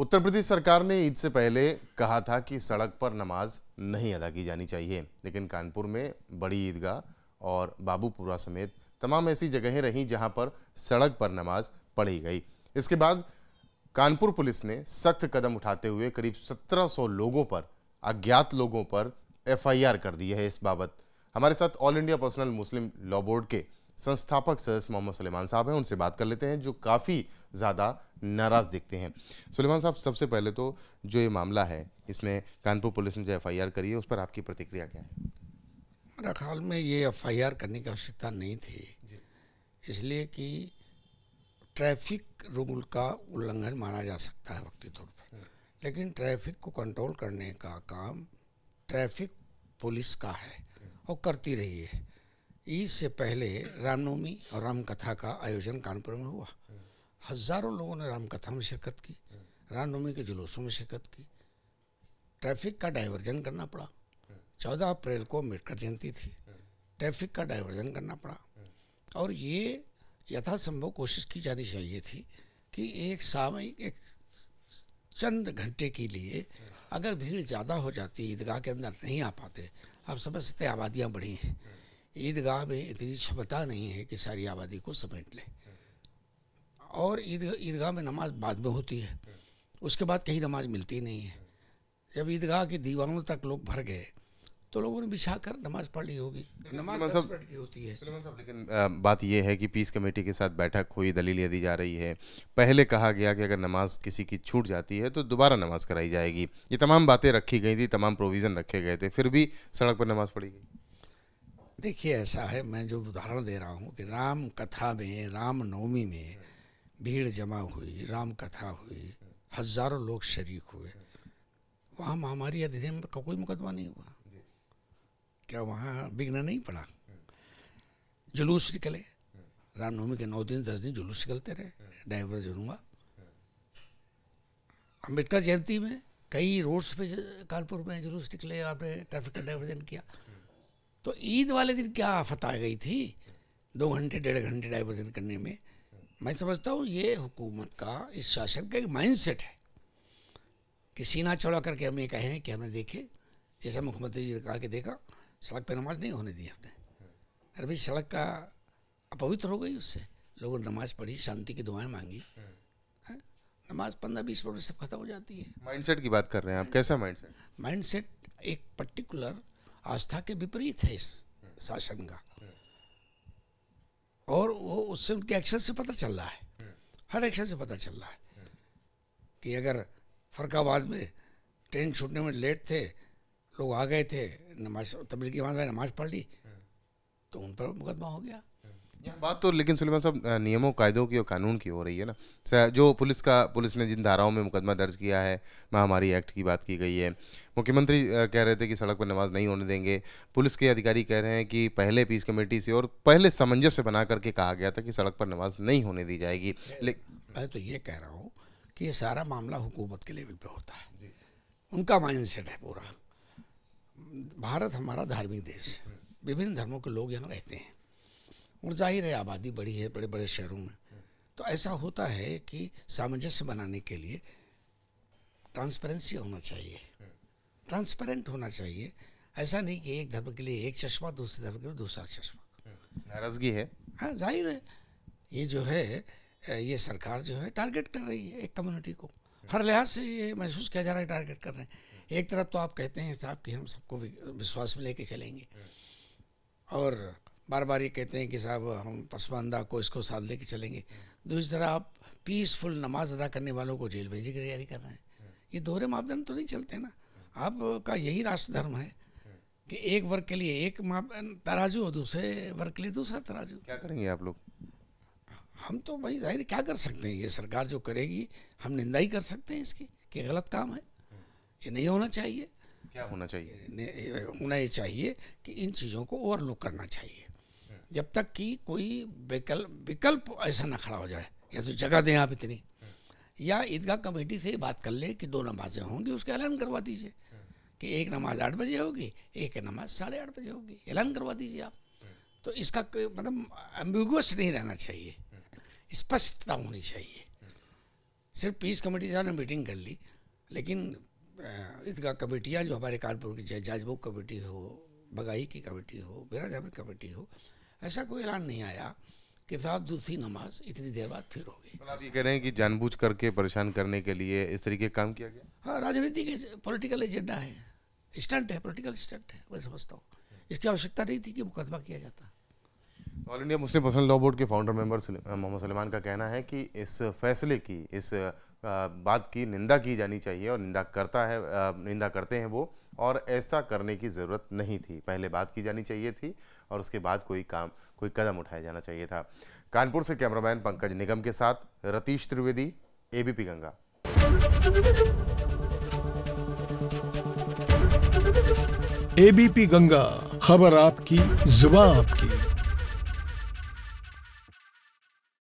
उत्तर प्रदेश सरकार ने ईद से पहले कहा था कि सड़क पर नमाज नहीं अदा की जानी चाहिए, लेकिन कानपुर में बड़ी ईदगाह और बाबूपुरवा समेत तमाम ऐसी जगहें रहीं जहां पर सड़क पर नमाज पढ़ी गई। इसके बाद कानपुर पुलिस ने सख्त कदम उठाते हुए करीब 1700 लोगों पर, अज्ञात लोगों पर FIR कर दी है। इस बाबत हमारे साथ all India personal Muslim law board के संस्थापक सदस्य मोहम्मद सुलेमान साहब हैं, उनसे बात कर लेते हैं जो काफ़ी ज़्यादा नाराज़ दिखते हैं। सुलेमान साहब, सबसे पहले तो जो ये मामला है, इसमें कानपुर पुलिस ने जो FIR करी है उस पर आपकी प्रतिक्रिया क्या है? मेरा ख्याल में ये FIR करने की आवश्यकता नहीं थी, इसलिए कि ट्रैफिक रूल का उल्लंघन माना जा सकता है वक्ती तौर पर, लेकिन ट्रैफिक को कंट्रोल करने का काम ट्रैफिक पुलिस का है और करती रही है। ईद से पहले रामनवमी और रामकथा का आयोजन कानपुर में हुआ, हज़ारों लोगों ने रामकथा में शिरकत की, रामनवमी के जुलूसों में शिरकत की। ट्रैफिक का डाइवर्जन करना पड़ा, 14 अप्रैल को अम्बेडकर जयंती थी, ट्रैफिक का डाइवर्जन करना पड़ा। और ये यथासंभव कोशिश की जानी चाहिए थी कि एक सामयिक, एक चंद घंटे के लिए, अगर भीड़ ज़्यादा हो जाती ईदगाह के अंदर नहीं आ पाते। अब समझ सकते आबादियाँ बढ़ी हैं, ईदगाह में इतनी क्षमता नहीं है कि सारी आबादी को समेट ले, और ईदगाह में नमाज बाद में होती है, उसके बाद कहीं नमाज मिलती नहीं है। जब ईदगाह के दीवानों तक लोग भर गए तो लोगों ने बिछा कर नमाज पढ़ ली होगी, नमाज 10 मिनट की होती है। लेकिन बात यह है कि पीस कमेटी के साथ बैठक हुई, दलीलें दी जा रही है, पहले कहा गया कि अगर नमाज किसी की छूट जाती है तो दोबारा नमाज कराई जाएगी, ये तमाम बातें रखी गई थी, तमाम प्रोविज़न रखे गए थे, फिर भी सड़क पर नमाज पढ़ी गई। देखिए ऐसा है, मैं जो उदाहरण दे रहा हूँ कि राम कथा में, रामनवमी में भीड़ जमा हुई, राम कथा हुई, हज़ारों लोग शरीक हुए, वहाँ महामारी अधिनियम का कोई मुकदमा नहीं हुआ, क्या वहाँ बिघना नहीं पड़ा? जुलूस निकले, रामनवमी के 9 दिन 10 दिन जुलूस निकलते रहे, डाइवर्जन हुआ। अम्बेडकर जयंती में कई रोड्स पे कानपुर में जुलूस निकले, आपने ट्रैफिक का डाइवर्जन किया। तो ईद वाले दिन क्या आफत आ गई थी 2 घंटे 1.5 घंटे डाइवर्जन करने में? मैं समझता हूँ ये हुकूमत का, इस शासन का एक माइंडसेट है कि सीना चौड़ा करके हम ये कहें कि हमने देखे, जैसा मुख्यमंत्री जी ने कहा कि देखा सड़क पे नमाज नहीं होने दी हमने, अरे भाई सड़क का अपवित्र हो गई, उससे लोगों ने नमाज पढ़ी, शांति की दुआएं मांगी, नमाज 15-20 मिनट में सब खत्म हो जाती है। माइंडसेट की बात कर रहे हैं आप, कैसा माइंडसेट? माइंडसेट एक पर्टिकुलर आस्था के विपरीत है इस शासन का, और वो उससे, उनके एक्शन से पता चल रहा है, हर एक्शन से पता चल रहा है कि अगर फर्रुखाबाद में ट्रेन छूटने में लेट थे, लोग आ गए थे, नमाज तबलीगी जमात में नमाज पढ़ ली तो उन पर मुकदमा हो गया। बात तो लेकिन सुलेमान साहब नियमों, कायदों की और कानून की हो रही है ना, जो पुलिस ने जिन धाराओं में मुकदमा दर्ज किया है, महामारी एक्ट की बात की गई है, मुख्यमंत्री कह रहे थे कि सड़क पर नमाज नहीं होने देंगे, पुलिस के अधिकारी कह रहे हैं कि पहले पीस कमेटी से और पहले सामंजस्य बना करके कहा गया था कि सड़क पर नमाज नहीं होने दी जाएगी। मैं तो ये कह रहा हूँ कि ये सारा मामला हुकूमत के लेवल पर होता है, उनका माइंड सेट है पूरा। भारत हमारा धार्मिक देश है, विभिन्न धर्मों के लोग यहाँ रहते हैं, और जाहिर है आबादी बड़ी है बड़े बड़े शहरों में, तो ऐसा होता है कि सामंजस्य बनाने के लिए ट्रांसपेरेंसी होना चाहिए, ट्रांसपेरेंट होना चाहिए। ऐसा नहीं कि एक धर्म के लिए एक चश्मा, दूसरे धर्म के लिए दूसरा चश्मा। नाराज़गी है, हाँ जाहिर है। ये जो है, ये सरकार जो है टारगेट कर रही है एक कम्युनिटी को, हर लिहाज से ये महसूस किया जा रहा है टारगेट कर रहे हैं। एक तरफ तो आप कहते हैं साहब कि हम सबको विश्वास में लेके चलेंगे, और बार बार ये कहते हैं कि साहब हम पसमानदा को, इसको साथ लेके चलेंगे, दूसरी तरह आप पीसफुल नमाज अदा करने वालों को जेल भेजने की तैयारी कर रहे हैं। ये दोहरे मापदंड तो नहीं चलते ना, आपका यही राष्ट्र धर्म है कि एक वर्ग के लिए एक तराजू और दूसरे वर्ग के लिए दूसरा तराजू। क्या करेंगे आप लोग? हम तो भाई जाहिर क्या कर सकते हैं, ये सरकार जो करेगी हम निंदा ही कर सकते हैं इसकी कि गलत काम है, ये नहीं होना चाहिए। क्या होना चाहिए? होना ये चाहिए कि इन चीज़ों को ओवरलुक करना चाहिए जब तक कि कोई विकल्प ऐसा ना खड़ा हो जाए, या तो जगह दें आप इतनी, या ईदगाह कमेटी से बात कर ले कि 2 नमाज़ें होंगी, उसका ऐलान करवा दीजिए कि एक नमाज 8 बजे होगी, एक नमाज 8:30 बजे होगी, ऐलान करवा दीजिए आप। तो इसका मतलब एम्बिगुअस नहीं रहना चाहिए, स्पष्टता होनी चाहिए। सिर्फ पीस कमेटी से हमने मीटिंग कर ली, लेकिन ईदगाह कमेटियाँ जो हमारे कानपुर की, चाहे जाजमऊ कमेटी हो, बगाई की कमेटी हो, बेरा जाफर कमेटी हो, ऐसा कोई ऐलान नहीं आया कि साहब दूसरी नमाज इतनी देर बाद फिर होगी। आप ये कह रहे हैं कि जानबूझ करके परेशान करने के लिए इस तरीके का काम किया गया? हाँ, राजनीति के पॉलिटिकल एजेंडा है, स्टंट है, पॉलिटिकल स्टंट है, मैं समझता हूँ। इसकी आवश्यकता नहीं थी कि मुकदमा किया जाता। All India Muslim personal law board के फाउंडर मेंबर मोहम्मद सुलेमान का कहना है कि इस फैसले की, इस बात की निंदा की जानी चाहिए और निंदा करते हैं वो, और ऐसा करने की ज़रूरत नहीं थी। पहले बात की जानी चाहिए थी और उसके बाद कोई कदम उठाया जाना चाहिए था। कानपुर से कैमरामैन पंकज निगम के साथ रतीश त्रिवेदी, ABP गंगा। ABP गंगा, खबर आपकी, जुबान आपकी।